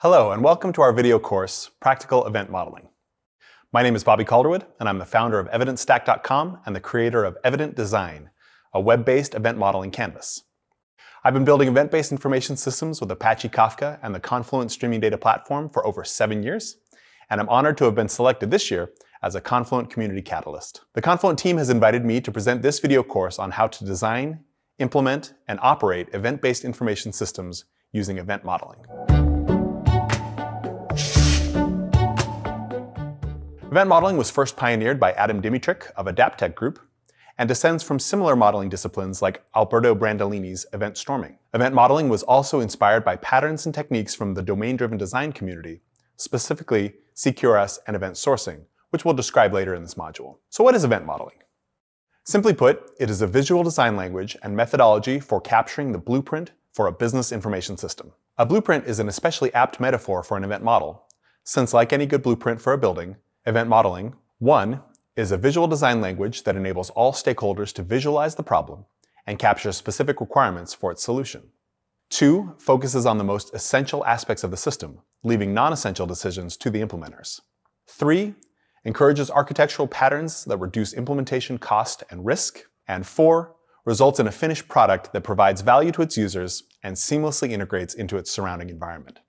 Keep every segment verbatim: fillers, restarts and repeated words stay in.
Hello, and welcome to our video course, Practical Event Modeling. My name is Bobby Calderwood, and I'm the founder of Evident Stack dot com and the creator of Evident Design, a web-based event modeling canvas. I've been building event-based information systems with Apache Kafka and the Confluent streaming data platform for over seven years, and I'm honored to have been selected this year as a Confluent Community Catalyst. The Confluent team has invited me to present this video course on how to design, implement, and operate event-based information systems using event modeling. Event modeling was first pioneered by Adam Dimitrić of Adapt Tech Group and descends from similar modeling disciplines like Alberto Brandolini's Event Storming. Event modeling was also inspired by patterns and techniques from the domain-driven design community, specifically C Q R S and Event Sourcing, which we'll describe later in this module. So what is event modeling? Simply put, it is a visual design language and methodology for capturing the blueprint for a business information system. A blueprint is an especially apt metaphor for an event model, since like any good blueprint for a building, event modeling, one, is a visual design language that enables all stakeholders to visualize the problem and capture specific requirements for its solution. Two, focuses on the most essential aspects of the system, leaving non-essential decisions to the implementers. Three, encourages architectural patterns that reduce implementation cost and risk. And four, results in a finished product that provides value to its users and seamlessly integrates into its surrounding environment.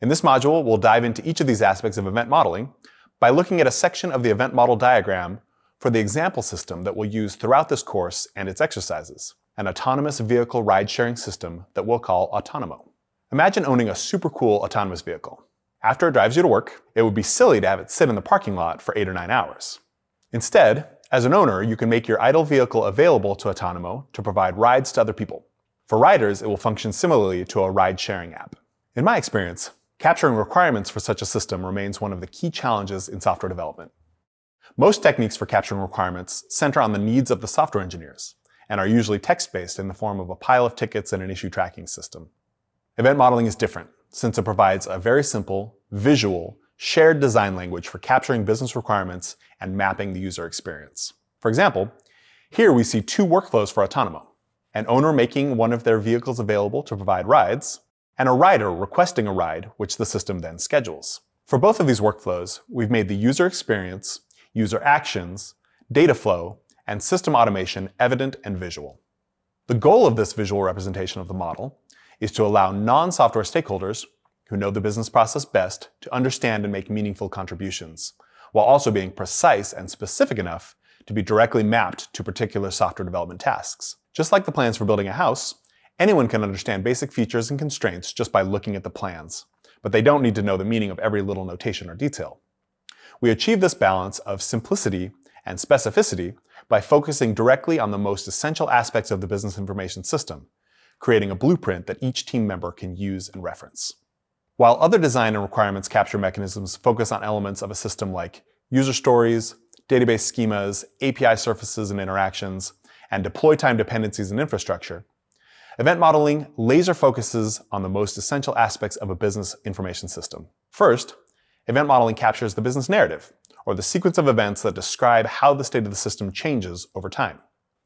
In this module, we'll dive into each of these aspects of event modeling by looking at a section of the event model diagram for the example system that we'll use throughout this course and its exercises, an autonomous vehicle ride-sharing system that we'll call Autonomo. Imagine owning a super cool autonomous vehicle. After it drives you to work, it would be silly to have it sit in the parking lot for eight or nine hours. Instead, as an owner, you can make your idle vehicle available to Autonomo to provide rides to other people. For riders, it will function similarly to a ride-sharing app. In my experience, capturing requirements for such a system remains one of the key challenges in software development. Most techniques for capturing requirements center on the needs of the software engineers and are usually text-based in the form of a pile of tickets and an issue tracking system. Event modeling is different, since it provides a very simple, visual, shared design language for capturing business requirements and mapping the user experience. For example, here we see two workflows for Autonomo, an owner making one of their vehicles available to provide rides, and a rider requesting a ride, which the system then schedules. For both of these workflows, we've made the user experience, user actions, data flow, and system automation evident and visual. The goal of this visual representation of the model is to allow non-software stakeholders who know the business process best to understand and make meaningful contributions, while also being precise and specific enough to be directly mapped to particular software development tasks. Just like the plans for building a house, anyone can understand basic features and constraints just by looking at the plans, but they don't need to know the meaning of every little notation or detail. We achieve this balance of simplicity and specificity by focusing directly on the most essential aspects of the business information system, creating a blueprint that each team member can use and reference. While other design and requirements capture mechanisms focus on elements of a system like user stories, database schemas, A P I surfaces and interactions, and deploy time dependencies and infrastructure, event modeling laser focuses on the most essential aspects of a business information system. First, event modeling captures the business narrative, or the sequence of events that describe how the state of the system changes over time.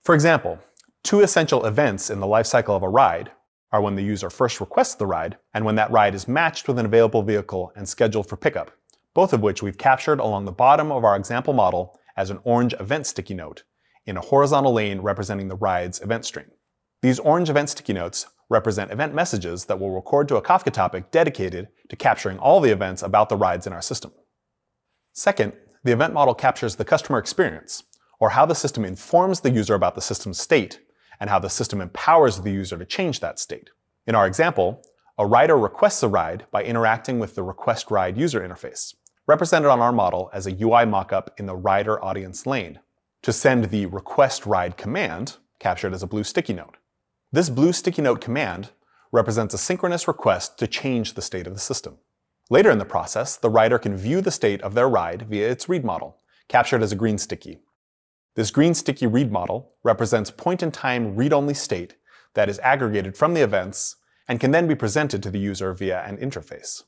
For example, two essential events in the lifecycle of a ride are when the user first requests the ride and when that ride is matched with an available vehicle and scheduled for pickup, both of which we've captured along the bottom of our example model as an orange event sticky note in a horizontal lane representing the ride's event stream. These orange event sticky notes represent event messages that will record to a Kafka topic dedicated to capturing all the events about the rides in our system. Second, the event model captures the customer experience, or how the system informs the user about the system's state and how the system empowers the user to change that state. In our example, a rider requests a ride by interacting with the Request Ride user interface, represented on our model as a U I mockup in the rider audience lane, to send the Request Ride command, captured as a blue sticky note. This blue sticky note command represents a synchronous request to change the state of the system. Later in the process, the rider can view the state of their ride via its read model, captured as a green sticky. This green sticky read model represents point-in-time read-only state that is aggregated from the events and can then be presented to the user via an interface.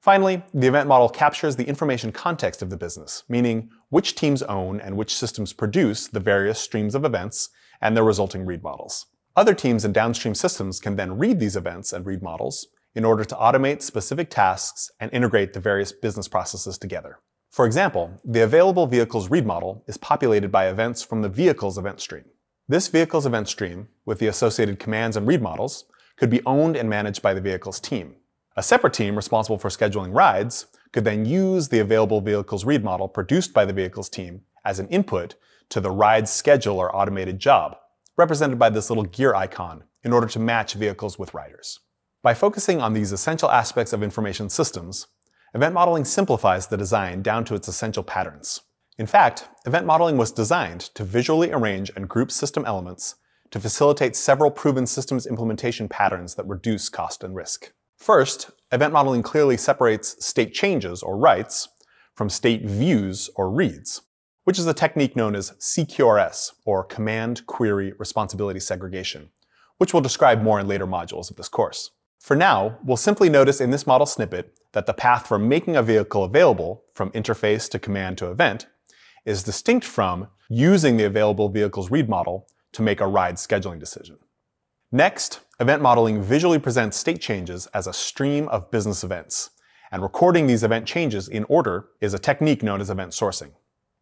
Finally, the event model captures the information context of the business, meaning which teams own and which systems produce the various streams of events and their resulting read models. Other teams and downstream systems can then read these events and read models in order to automate specific tasks and integrate the various business processes together. For example, the available vehicles read model is populated by events from the vehicles event stream. This vehicles event stream, with the associated commands and read models, could be owned and managed by the vehicles team. A separate team responsible for scheduling rides could then use the available vehicles read model produced by the vehicles team as an input to the ride schedule or automated job, represented by this little gear icon, in order to match vehicles with riders. By focusing on these essential aspects of information systems, event modeling simplifies the design down to its essential patterns. In fact, event modeling was designed to visually arrange and group system elements to facilitate several proven systems implementation patterns that reduce cost and risk. First, event modeling clearly separates state changes, or writes, from state views, or reads, which is a technique known as C Q R S, or Command Query Responsibility Segregation, which we'll describe more in later modules of this course. For now, we'll simply notice in this model snippet that the path from making a vehicle available, from interface to command to event, is distinct from using the available vehicles read model to make a ride scheduling decision. Next, event modeling visually presents state changes as a stream of business events, and recording these event changes in order is a technique known as event sourcing.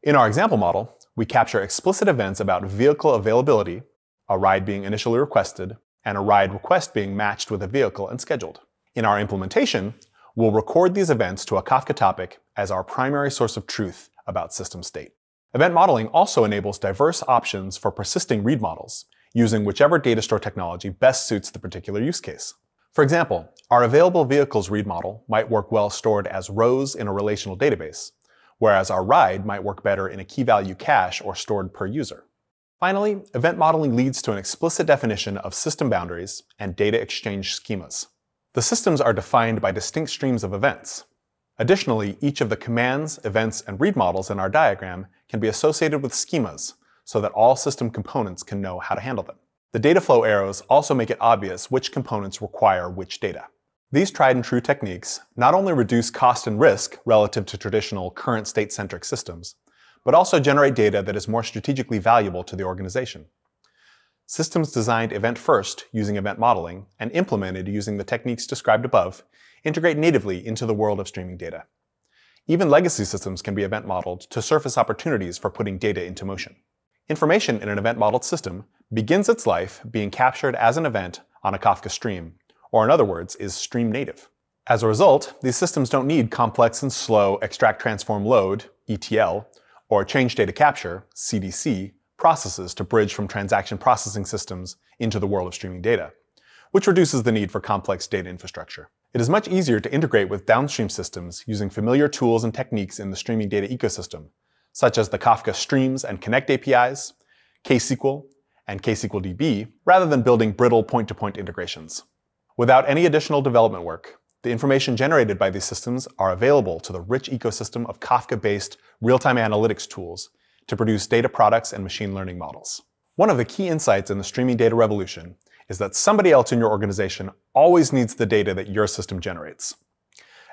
In our example model, we capture explicit events about vehicle availability, a ride being initially requested, and a ride request being matched with a vehicle and scheduled. In our implementation, we'll record these events to a Kafka topic as our primary source of truth about system state. Event modeling also enables diverse options for persisting read models, using whichever data store technology best suits the particular use case. For example, our available vehicles read model might work well stored as rows in a relational database, whereas our ride might work better in a key value cache or stored per user. Finally, event modeling leads to an explicit definition of system boundaries and data exchange schemas. The systems are defined by distinct streams of events. Additionally, each of the commands, events, and read models in our diagram can be associated with schemas so that all system components can know how to handle them. The data flow arrows also make it obvious which components require which data. These tried and true techniques not only reduce cost and risk relative to traditional current state-centric systems, but also generate data that is more strategically valuable to the organization. Systems designed event-first using event modeling and implemented using the techniques described above integrate natively into the world of streaming data. Even legacy systems can be event modeled to surface opportunities for putting data into motion. Information in an event-modeled system begins its life being captured as an event on a Kafka stream, or in other words, is stream native. As a result, these systems don't need complex and slow extract transform load, E T L, or change data capture, C D C, processes to bridge from transaction processing systems into the world of streaming data, which reduces the need for complex data infrastructure. It is much easier to integrate with downstream systems using familiar tools and techniques in the streaming data ecosystem, such as the Kafka Streams and Connect A P Is, K S Q L, and K S Q L D B, rather than building brittle point-to-point integrations. Without any additional development work, the information generated by these systems are available to the rich ecosystem of Kafka-based real-time analytics tools to produce data products and machine learning models. One of the key insights in the streaming data revolution is that somebody else in your organization always needs the data that your system generates.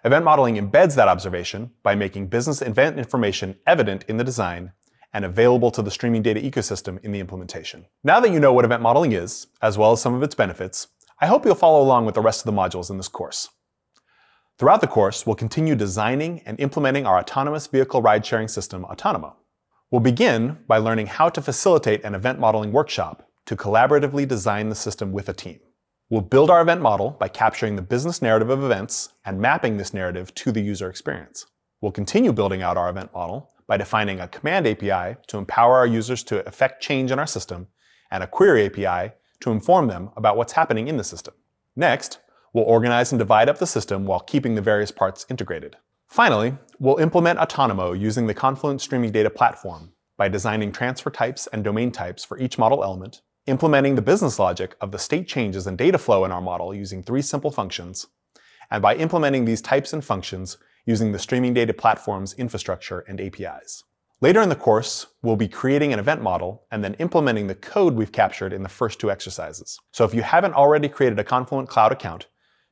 Event modeling embeds that observation by making business event information evident in the design and available to the streaming data ecosystem in the implementation. Now that you know what event modeling is, as well as some of its benefits, I hope you'll follow along with the rest of the modules in this course. Throughout the course, we'll continue designing and implementing our autonomous vehicle ride-sharing system, Autonomo. We'll begin by learning how to facilitate an event modeling workshop to collaboratively design the system with a team. We'll build our event model by capturing the business narrative of events and mapping this narrative to the user experience. We'll continue building out our event model by defining a command A P I to empower our users to effect change in our system and a query A P I to inform them about what's happening in the system. Next, we'll organize and divide up the system while keeping the various parts integrated. Finally, we'll implement Autonomo using the Confluent Streaming Data Platform by designing transfer types and domain types for each model element, implementing the business logic of the state changes and data flow in our model using three simple functions, and by implementing these types and functions using the streaming data platform's infrastructure and A P Is. Later in the course, we'll be creating an event model and then implementing the code we've captured in the first two exercises. So if you haven't already created a Confluent Cloud account,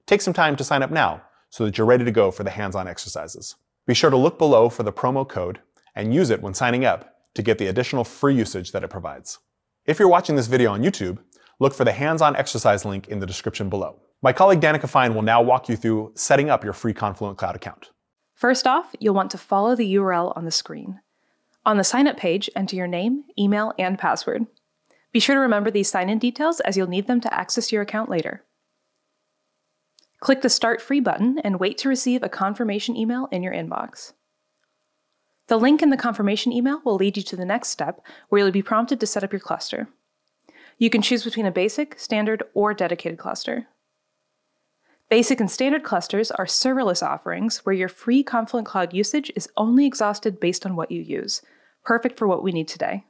take some time to sign up now so that you're ready to go for the hands-on exercises. Be sure to look below for the promo code and use it when signing up to get the additional free usage that it provides. If you're watching this video on YouTube, look for the hands-on exercise link in the description below. My colleague Danica Fine will now walk you through setting up your free Confluent Cloud account. First off, you'll want to follow the U R L on the screen. On the sign up page, enter your name, email, and password. Be sure to remember these sign-in details as you'll need them to access your account later. Click the Start Free button and wait to receive a confirmation email in your inbox. The link in the confirmation email will lead you to the next step, where you'll be prompted to set up your cluster. You can choose between a basic, standard, or dedicated cluster. Basic and standard clusters are serverless offerings where your free Confluent Cloud usage is only exhausted based on what you use, perfect for what we need today.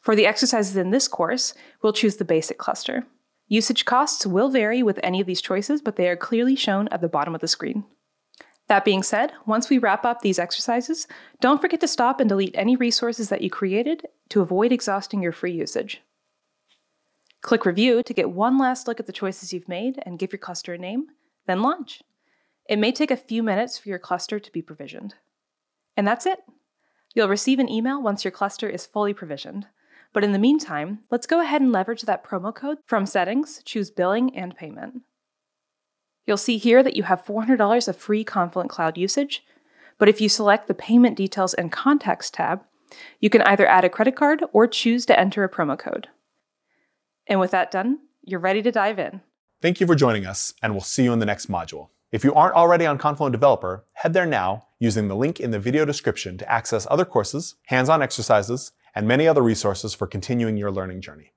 For the exercises in this course, we'll choose the basic cluster. Usage costs will vary with any of these choices, but they are clearly shown at the bottom of the screen. That being said, once we wrap up these exercises, don't forget to stop and delete any resources that you created to avoid exhausting your free usage. Click Review to get one last look at the choices you've made and give your cluster a name, then launch. It may take a few minutes for your cluster to be provisioned. And that's it. You'll receive an email once your cluster is fully provisioned. But in the meantime, let's go ahead and leverage that promo code. From Settings, choose Billing and Payment. You'll see here that you have four hundred dollars of free Confluent Cloud usage, but if you select the Payment Details and Contacts tab, you can either add a credit card or choose to enter a promo code. And with that done, you're ready to dive in. Thank you for joining us, and we'll see you in the next module. If you aren't already on Confluent Developer, head there now using the link in the video description to access other courses, hands-on exercises, and many other resources for continuing your learning journey.